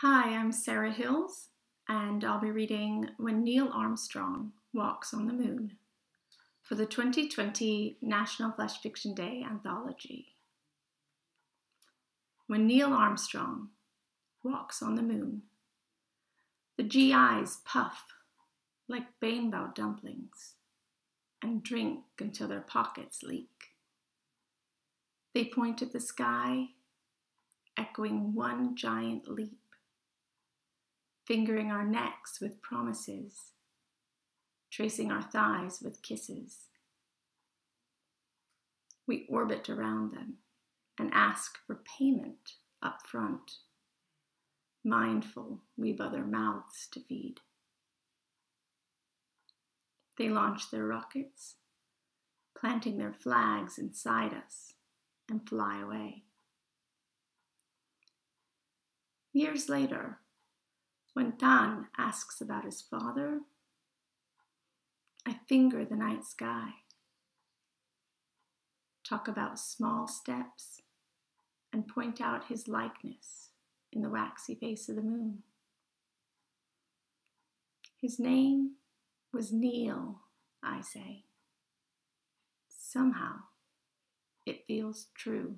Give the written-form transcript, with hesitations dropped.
Hi, I'm Sara Hills, and I'll be reading When Neil Armstrong Walks on the Moon for the 2020 National Flash Fiction Day anthology. When Neil Armstrong walks on the moon, the GIs puff like beanbag dumplings and drink until their pockets leak. They point at the sky, echoing one giant leap, fingering our necks with promises, tracing our thighs with kisses. We orbit around them and ask for payment up front, mindful we've other mouths to feed. They launch their rockets, planting their flags inside us, and fly away. Years later, when Dan asks about his father, I finger the night sky. Talk about small steps and point out his likeness in the waxy face of the moon. His name was Neil, I say. Somehow, it feels true.